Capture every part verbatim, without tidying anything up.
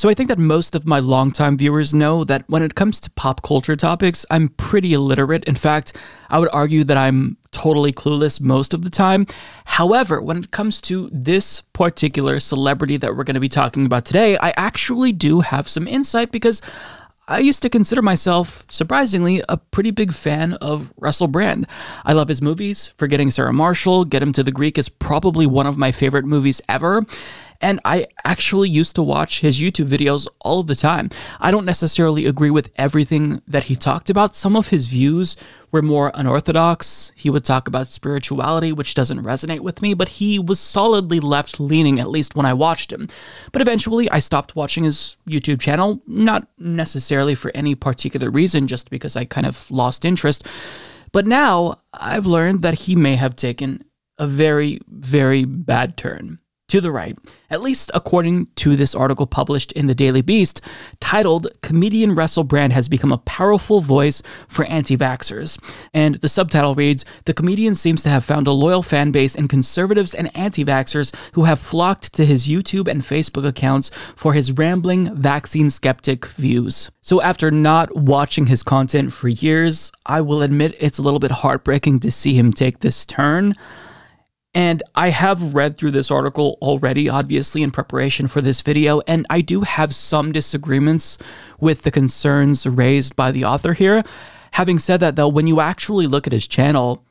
So I think that most of my longtime viewers know that when it comes to pop culture topics, I'm pretty illiterate. In fact, I would argue that I'm totally clueless most of the time. However, when it comes to this particular celebrity that we're going to be talking about today, I actually do have some insight because I used to consider myself, surprisingly, a pretty big fan of Russell Brand. I love his movies. Forgetting Sarah Marshall, Get Him to the Greek is probably one of my favorite movies ever. And I actually used to watch his YouTube videos all the time. I don't necessarily agree with everything that he talked about. Some of his views were more unorthodox. He would talk about spirituality, which doesn't resonate with me, but he was solidly left-leaning, at least when I watched him. But eventually, I stopped watching his YouTube channel, not necessarily for any particular reason, just because I kind of lost interest. But now, I've learned that he may have taken a very, very bad turn to the right, at least according to this article published in The Daily Beast, titled, "Comedian Russell Brand Has Become a Powerful Voice for Anti-Vaxxers." And the subtitle reads, "The comedian seems to have found a loyal fan base in conservatives and anti-vaxxers who have flocked to his YouTube and Facebook accounts for his rambling, vaccine skeptic views." So after not watching his content for years, I will admit it's a little bit heartbreaking to see him take this turn. And I have read through this article already, obviously, in preparation for this video, and I do have some disagreements with the concerns raised by the author here. Having said that, though, when you actually look at his channel,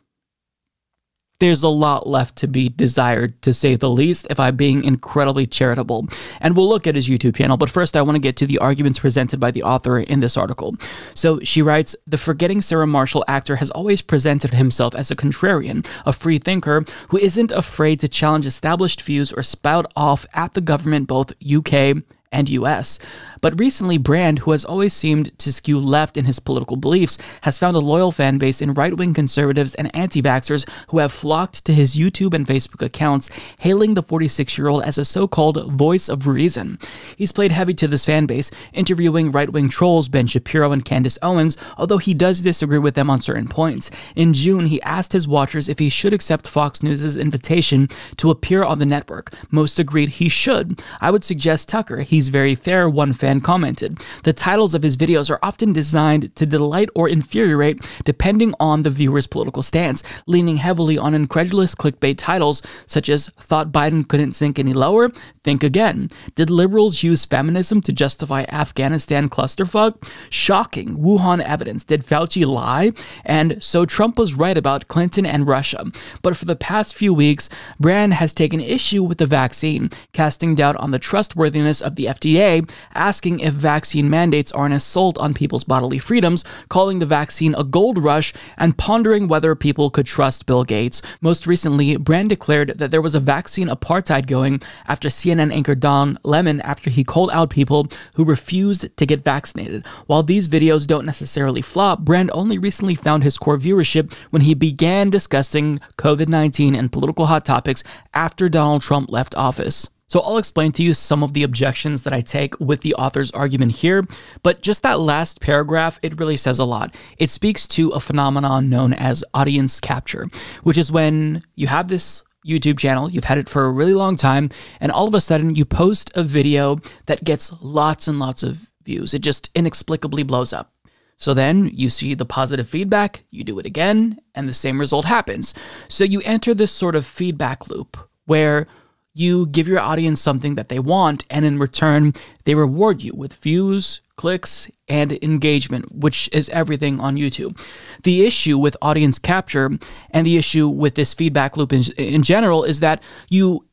there's a lot left to be desired, to say the least, if I'm being incredibly charitable. And we'll look at his YouTube channel, but first I want to get to the arguments presented by the author in this article. So she writes, "The Forgetting Sarah Marshall actor has always presented himself as a contrarian, a free thinker who isn't afraid to challenge established views or spout off at the government, both U K and U S. But recently, Brand, who has always seemed to skew left in his political beliefs, has found a loyal fan base in right-wing conservatives and anti-vaxxers who have flocked to his YouTube and Facebook accounts, hailing the forty-six-year-old as a so-called voice of reason. He's played heavy to this fan base, interviewing right-wing trolls Ben Shapiro and Candace Owens, although he does disagree with them on certain points. In June, he asked his watchers if he should accept Fox News's invitation to appear on the network. Most agreed he should. I would suggest Tucker. He's very fair, one fan and commented. The titles of his videos are often designed to delight or infuriate depending on the viewer's political stance, leaning heavily on incredulous clickbait titles such as "Thought Biden Couldn't Sink Any Lower? Think Again." "Did Liberals Use Feminism to Justify Afghanistan Clusterfuck?" "Shocking Wuhan Evidence. Did Fauci Lie?" and "So Trump Was Right About Clinton and Russia." But for the past few weeks, Brand has taken issue with the vaccine, casting doubt on the trustworthiness of the F D A, asking asking if vaccine mandates are an assault on people's bodily freedoms, calling the vaccine a gold rush, and pondering whether people could trust Bill Gates. Most recently, Brand declared that there was a vaccine apartheid going after C N N anchor Don Lemon after he called out people who refused to get vaccinated. While these videos don't necessarily flop, Brand only recently found his core viewership when he began discussing COVID nineteen and political hot topics after Donald Trump left office. So I'll explain to you some of the objections that I take with the author's argument here, but just that last paragraph, it really says a lot. It speaks to a phenomenon known as audience capture, which is when you have this YouTube channel, you've had it for a really long time, and all of a sudden you post a video that gets lots and lots of views. It just inexplicably blows up. So then you see the positive feedback, you do it again, and the same result happens. So you enter this sort of feedback loop where you give your audience something that they want, and in return, they reward you with views, clicks, and engagement, which is everything on YouTube. The issue with audience capture and the issue with this feedback loop in, in general is that you,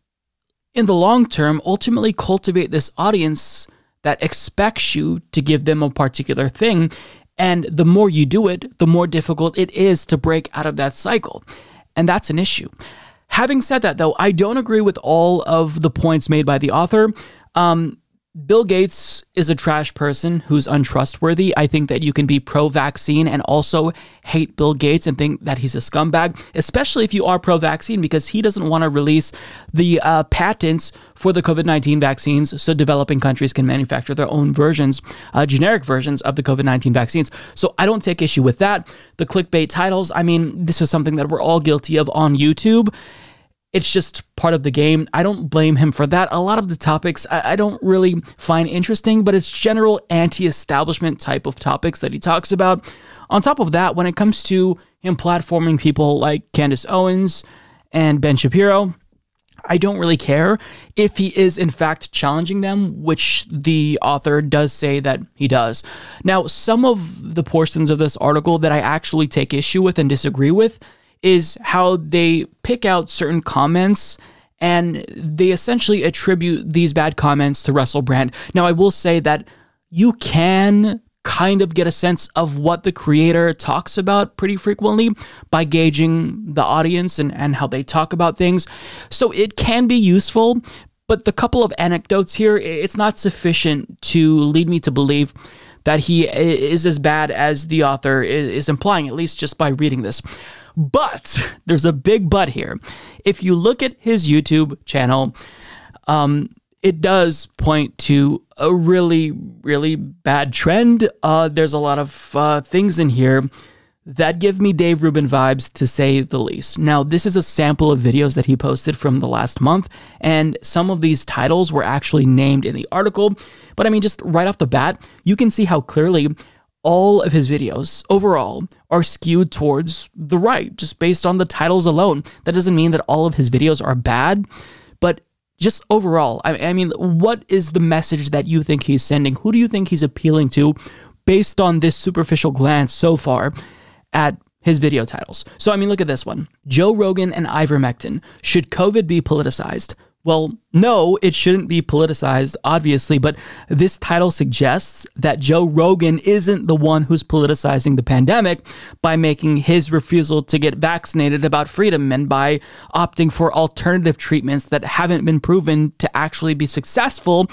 in the long term, ultimately cultivate this audience that expects you to give them a particular thing, and the more you do it, the more difficult it is to break out of that cycle, and that's an issue. Having said that, though, I don't agree with all of the points made by the author. Um, Bill Gates is a trash person who's untrustworthy. I think that you can be pro-vaccine and also hate Bill Gates and think that he's a scumbag, especially if you are pro-vaccine, because he doesn't want to release the uh, patents for the COVID nineteen vaccines so developing countries can manufacture their own versions, uh, generic versions of the COVID nineteen vaccines. So I don't take issue with that. The clickbait titles, I mean, this is something that we're all guilty of on YouTube. It's just part of the game. I don't blame him for that. A lot of the topics I, I don't really find interesting, but it's general anti-establishment type of topics that he talks about. On top of that, when it comes to him platforming people like Candace Owens and Ben Shapiro, I don't really care if he is in fact challenging them, which the author does say that he does. Now, some of the portions of this article that I actually take issue with and disagree with is how they pick out certain comments and they essentially attribute these bad comments to Russell Brand. Now, I will say that you can kind of get a sense of what the creator talks about pretty frequently by gauging the audience and, and how they talk about things. So it can be useful, but the couple of anecdotes here, it's not sufficient to lead me to believe that he is as bad as the author is implying, at least just by reading this. But there's a big but here. If you look at his YouTube channel, um, it does point to a really, really bad trend. Uh, there's a lot of uh, things in here that give me Dave Rubin vibes, to say the least. Now, this is a sample of videos that he posted from the last month, and some of these titles were actually named in the article. But I mean, just right off the bat, you can see how clearly all of his videos overall are skewed towards the right, just based on the titles alone. That doesn't mean that all of his videos are bad, but just overall, I mean, what is the message that you think he's sending? Who do you think he's appealing to based on this superficial glance so far at his video titles? So, I mean, look at this one. Joe Rogan and ivermectin. Should COVID be politicized? Well, no, it shouldn't be politicized, obviously, but this title suggests that Joe Rogan isn't the one who's politicizing the pandemic by making his refusal to get vaccinated about freedom and by opting for alternative treatments that haven't been proven to actually be successful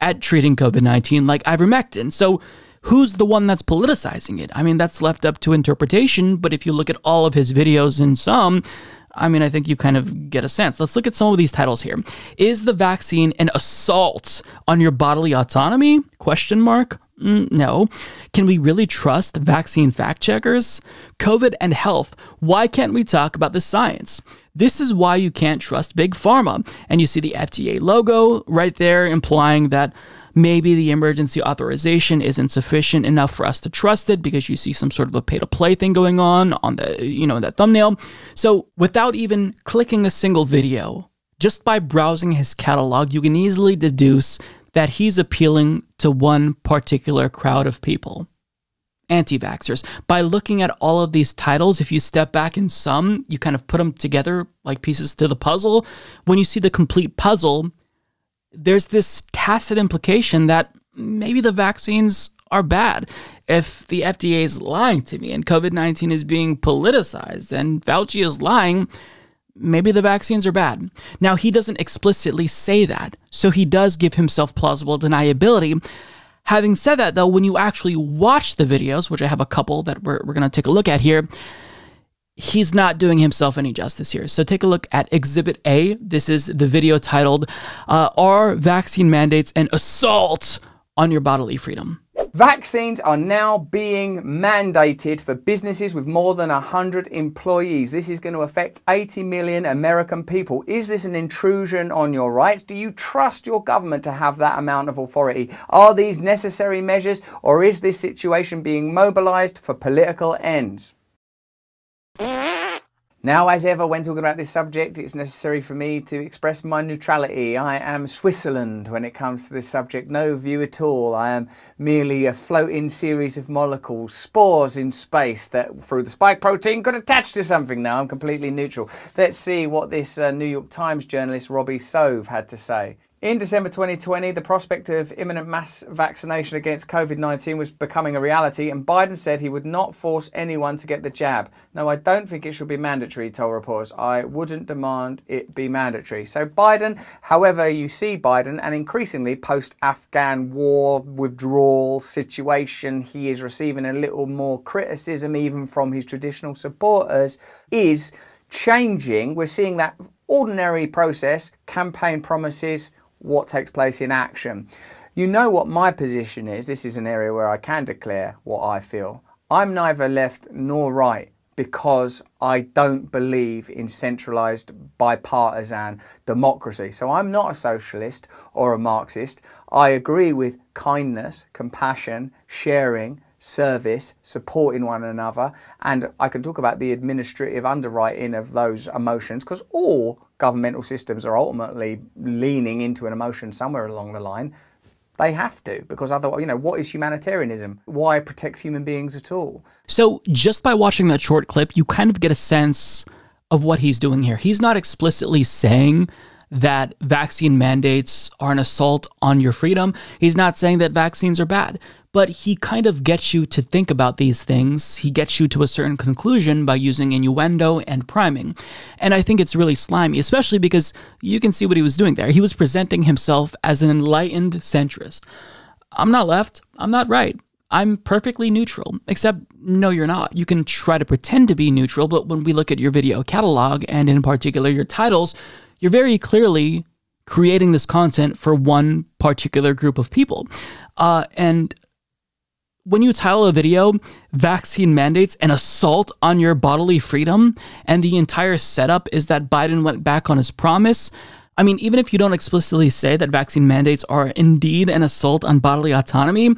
at treating COVID nineteen, like ivermectin. So who's the one that's politicizing it? I mean, that's left up to interpretation, but if you look at all of his videos and some, I mean, I think you kind of get a sense. Let's look at some of these titles here. Is the vaccine an assault on your bodily autonomy? Question mark. Mm, no. Can we really trust vaccine fact checkers? COVID and health. Why can't we talk about the science? This is why you can't trust Big Pharma. And you see the F D A logo right there, implying that maybe the emergency authorization isn't sufficient enough for us to trust it, because you see some sort of a pay-to-play thing going on on the, you know, that thumbnail. So without even clicking a single video, just by browsing his catalog, you can easily deduce that he's appealing to one particular crowd of people, anti-vaxxers. By looking at all of these titles, if you step back in some, you kind of put them together like pieces to the puzzle. When you see the complete puzzle, there's this tacit implication that maybe the vaccines are bad. If the F D A is lying to me and COVID nineteen is being politicized and Fauci is lying, maybe the vaccines are bad. Now, he doesn't explicitly say that, so he does give himself plausible deniability. Having said that, though, when you actually watch the videos, which I have a couple that we're, we're going to take a look at here, he's not doing himself any justice here. So take a look at Exhibit A. This is the video titled, uh, Are Vaccine Mandates an Assault on Your Bodily Freedom? Vaccines are now being mandated for businesses with more than one hundred employees. This is going to affect eighty million American people. Is this an intrusion on your rights? Do you trust your government to have that amount of authority? Are these necessary measures, or is this situation being mobilized for political ends? Now, as ever, when talking about this subject, it's necessary for me to express my neutrality. I am Switzerland when it comes to this subject. No view at all. I am merely a floating series of molecules, spores in space that, through the spike protein, could attach to something. Now, I'm completely neutral. Let's see what this uh, New York Times journalist Robbie Soave had to say. In December twenty twenty, the prospect of imminent mass vaccination against COVID nineteen was becoming a reality, and Biden said he would not force anyone to get the jab. No, I don't think it should be mandatory, told reporters. I wouldn't demand it be mandatory. So Biden, however you see Biden, and increasingly post-Afghan war withdrawal situation, he is receiving a little more criticism even from his traditional supporters, is changing. We're seeing that ordinary process, campaign promises, what takes place in action. You know what my position is. This is an area where I can declare what I feel. I'm neither left nor right. because I don't believe in centralized bipartisan democracy. So I'm not a socialist or a Marxist. I agree with kindness, compassion, sharing, service, supporting one another, and I can talk about the administrative underwriting of those emotions, because all governmental systems are ultimately leaning into an emotion somewhere along the line. They have to, because otherwise, you know, what is humanitarianism? Why protect human beings at all? So just by watching that short clip, you kind of get a sense of what he's doing here. He's not explicitly saying that vaccine mandates are an assault on your freedom. He's not saying that vaccines are bad, but he kind of gets you to think about these things. He gets you to a certain conclusion by using innuendo and priming. And I think it's really slimy, especially because you can see what he was doing there. He was presenting himself as an enlightened centrist. I'm not left, I'm not right. I'm perfectly neutral, except no, you're not. You can try to pretend to be neutral, but when we look at your video catalog, and in particular your titles, you're very clearly creating this content for one particular group of people. Uh, and when you title a video, vaccine mandates, an assault on your bodily freedom, and the entire setup is that Biden went back on his promise. I mean, even if you don't explicitly say that vaccine mandates are indeed an assault on bodily autonomy,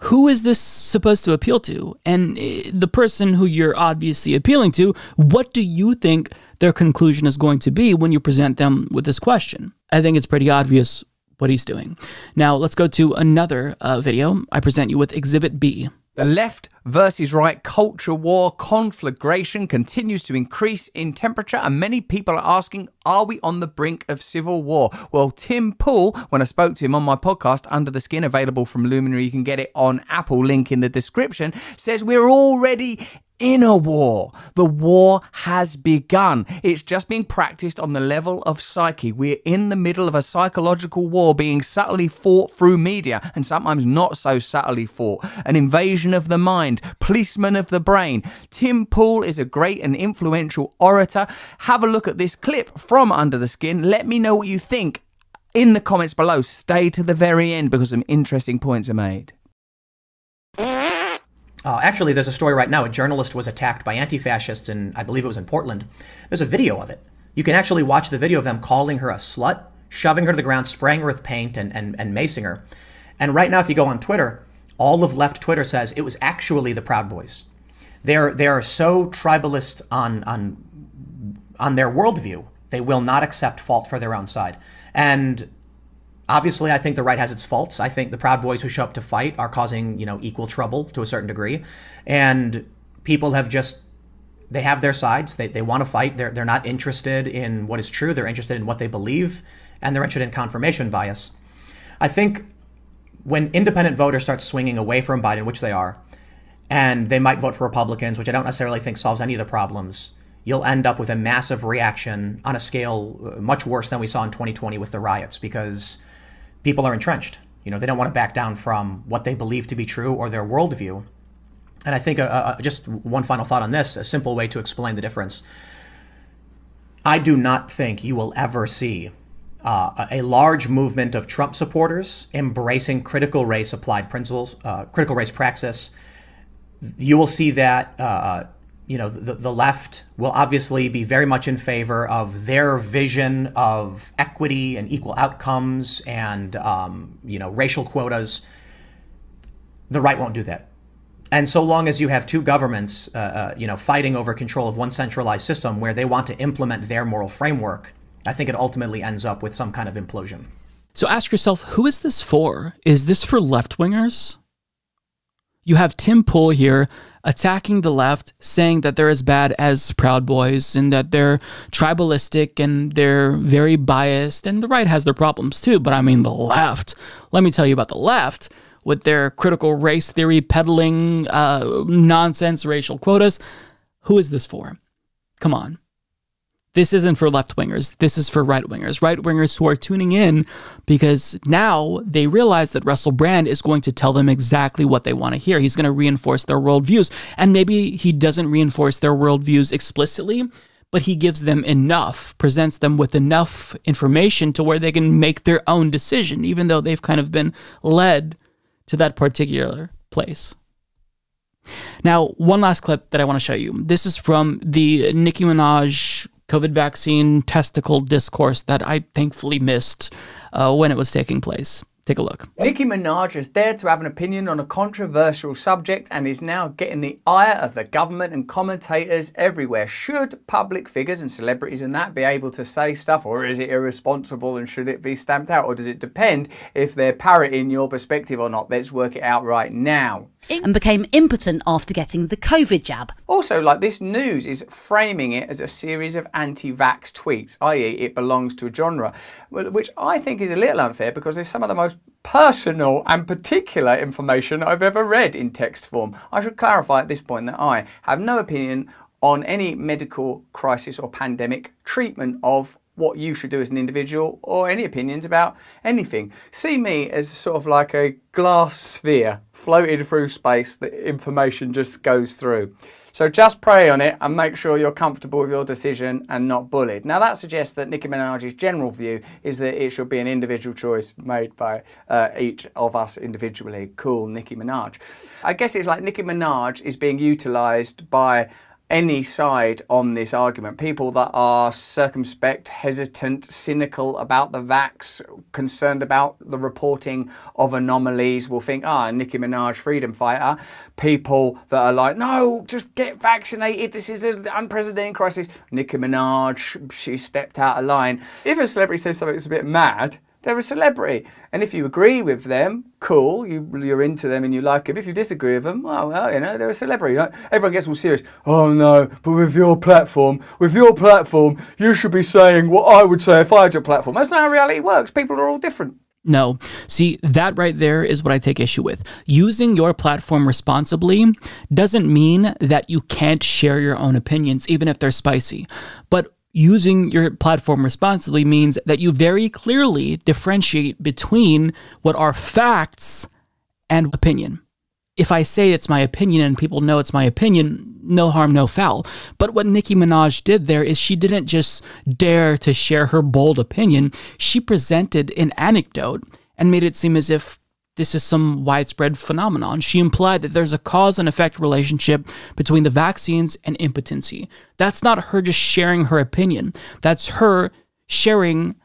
who is this supposed to appeal to? And the person who you're obviously appealing to, what do you think their conclusion is going to be when you present them with this question? I think it's pretty obvious what he's doing. Now, let's go to another uh, video. I present you with Exhibit B. The left versus right culture war conflagration continues to increase in temperature, and many people are asking, are we on the brink of civil war? Well, Tim Pool, when I spoke to him on my podcast, Under the Skin, available from Luminary, you can get it on Apple, link in the description, says we're already in a war. The war has begun. It's just being practiced on the level of psyche. We're in the middle of a psychological war being subtly fought through media, and sometimes not so subtly fought. An invasion of the mind, policeman of the brain. Tim Pool is a great and influential orator. Have a look at this clip from Under the Skin. Let me know what you think in the comments below. Stay to the very end because some interesting points are made. Uh, actually, there's a story right now. A journalist was attacked by anti-fascists in, I believe it was in Portland. There's a video of it. You can actually watch the video of them calling her a slut, shoving her to the ground, spraying her with paint, and, and, and macing her. And right now, if you go on Twitter, all of left Twitter says it was actually the Proud Boys. They're, they are so tribalist on, on, on their worldview, they will not accept fault for their own side. And obviously, I think the right has its faults. I think the Proud Boys who show up to fight are causing, you know, equal trouble to a certain degree. And people have just, they have their sides. They, they want to fight. They're, they're not interested in what is true. They're interested in what they believe. And they're interested in confirmation bias. I think when independent voters start swinging away from Biden, which they are, and they might vote for Republicans, which I don't necessarily think solves any of the problems, you'll end up with a massive reaction on a scale much worse than we saw in twenty twenty with the riots, because people are entrenched. You know, they don't want to back down from what they believe to be true or their worldview. And I think uh, uh, just one final thought on this, a simple way to explain the difference. I do not think you will ever see uh, a large movement of Trump supporters embracing critical race applied principles, uh, critical race praxis. You will see that, uh, you know, the, the left will obviously be very much in favor of their vision of equity and equal outcomes and, um, you know, racial quotas. The right won't do that. And so long as you have two governments, uh, uh, you know, fighting over control of one centralized system where they want to implement their moral framework, I think it ultimately ends up with some kind of implosion. So ask yourself, who is this for? Is this for left-wingers? You have Tim Pool here attacking the left, saying that they're as bad as Proud Boys and that they're tribalistic and they're very biased. And the right has their problems too, but I mean the left. Let me tell you about the left with their critical race theory peddling uh, nonsense racial quotas. Who is this for? Come on. This isn't for left-wingers. This is for right-wingers. Right-wingers who are tuning in because now they realize that Russell Brand is going to tell them exactly what they want to hear. He's going to reinforce their worldviews. And maybe he doesn't reinforce their worldviews explicitly, but he gives them enough, presents them with enough information to where they can make their own decision, even though they've kind of been led to that particular place. Now, one last clip that I want to show you. This is from the Nicki Minaj COVID vaccine testicle discourse that I thankfully missed uh, when it was taking place. Take a look. Nicki Minaj is there to have an opinion on a controversial subject and is now getting the ire of the government and commentators everywhere. Should public figures and celebrities and that be able to say stuff, or is it irresponsible and should it be stamped out, or does it depend if they're parroting your perspective or not? Let's work it out right now. And became impotent after getting the COVID jab. Also, like, this news is framing it as a series of anti-vax tweets, that is it belongs to a genre, which I think is a little unfair because there's some of the most personal and particular information I've ever read in text form. I should clarify at this point that I have no opinion on any medical crisis or pandemic treatment of what you should do as an individual or any opinions about anything. See me as sort of like a glass sphere floated through space that information just goes through. So just pray on it and make sure you're comfortable with your decision and not bullied. Now that suggests that Nicki Minaj's general view is that it should be an individual choice made by uh, each of us individually. Cool, Nicki Minaj. I guess it's like Nicki Minaj is being utilised by any side on this argument. People that are circumspect, hesitant, cynical about the vax, concerned about the reporting of anomalies will think, ah, Nicki Minaj, freedom fighter. People that are like, no, just get vaccinated, this is an unprecedented crisis. Nicki Minaj, she stepped out of line. If a celebrity says something that's a bit mad, they're a celebrity. And if you agree with them, cool, you, you're into them and you like them. If you disagree with them, well, well you know, they're a celebrity. You know? Everyone gets all serious. Oh no, but with your platform, with your platform, you should be saying what I would say if I had your platform. That's not how reality works. People are all different. No. See, that right there is what I take issue with. Using your platform responsibly doesn't mean that you can't share your own opinions, even if they're spicy. But using your platform responsibly means that you very clearly differentiate between what are facts and opinion. If I say it's my opinion and people know it's my opinion, no harm, no foul. But what Nicki Minaj did there is she didn't just dare to share her bold opinion. She presented an anecdote and made it seem as if this is some widespread phenomenon. She implied that there's a cause and effect relationship between the vaccines and impotency. That's not her just sharing her opinion. That's her sharing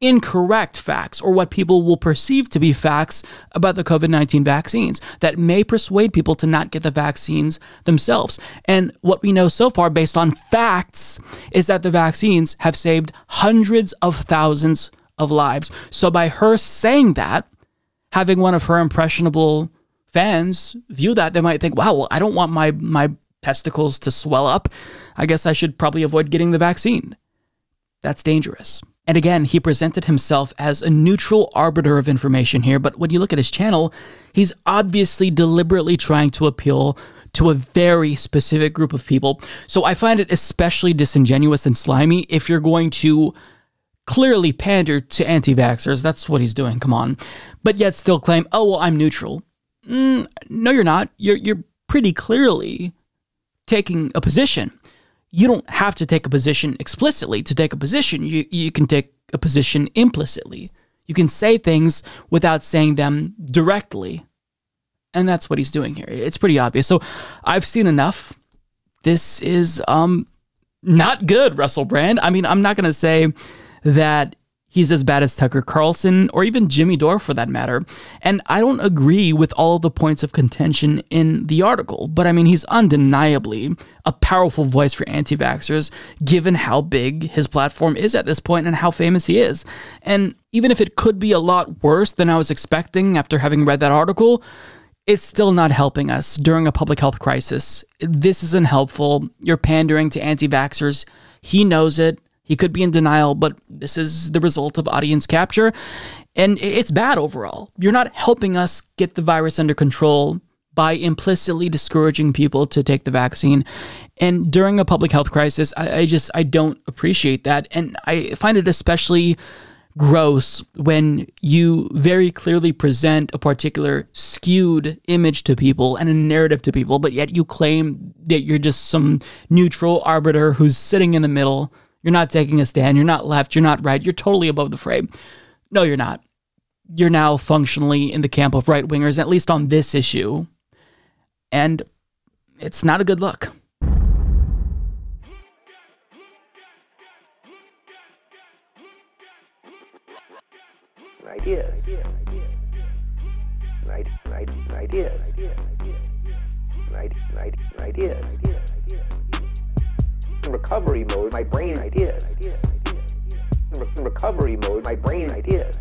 incorrect facts, or what people will perceive to be facts about the COVID nineteen vaccines that may persuade people to not get the vaccines themselves. And what we know so far based on facts is that the vaccines have saved hundreds of thousands of lives. So by her saying that, having one of her impressionable fans view that, they might think, wow, well, I don't want my, my testicles to swell up. I guess I should probably avoid getting the vaccine. That's dangerous. And again, he presented himself as a neutral arbiter of information here, but when you look at his channel, he's obviously deliberately trying to appeal to a very specific group of people. So I find it especially disingenuous and slimy if you're going to clearly pander to anti-vaxxers. That's what he's doing, come on. But yet still claim, oh, well, I'm neutral. Mm, no, you're not. You're, you're pretty clearly taking a position. You don't have to take a position explicitly to take a position. You, you can take a position implicitly. You can say things without saying them directly. And that's what he's doing here. It's pretty obvious. So I've seen enough. This is um, not good, Russell Brand. I mean, I'm not going to say that he's as bad as Tucker Carlson or even Jimmy Dore for that matter. And I don't agree with all of the points of contention in the article, but I mean, he's undeniably a powerful voice for anti-vaxxers given how big his platform is at this point and how famous he is. And even if it could be a lot worse than I was expecting after having read that article, it's still not helping us during a public health crisis. This isn't helpful. You're pandering to anti-vaxxers. He knows it. He could be in denial, but this is the result of audience capture, and it's bad overall. You're not helping us get the virus under control by implicitly discouraging people to take the vaccine. And during a public health crisis, I, I just, I don't appreciate that. And I find it especially gross when you very clearly present a particular skewed image to people and a narrative to people, but yet you claim that you're just some neutral arbiter who's sitting in the middle. You're not taking a stand. You're not left. You're not right. You're totally above the fray. No, you're not. You're now functionally in the camp of right-wingers, at least on this issue. And it's not a good look. Ideas. Right, right, ideas. Right, right, ideas. In recovery mode, my brain ideas. In recovery mode, my brain ideas.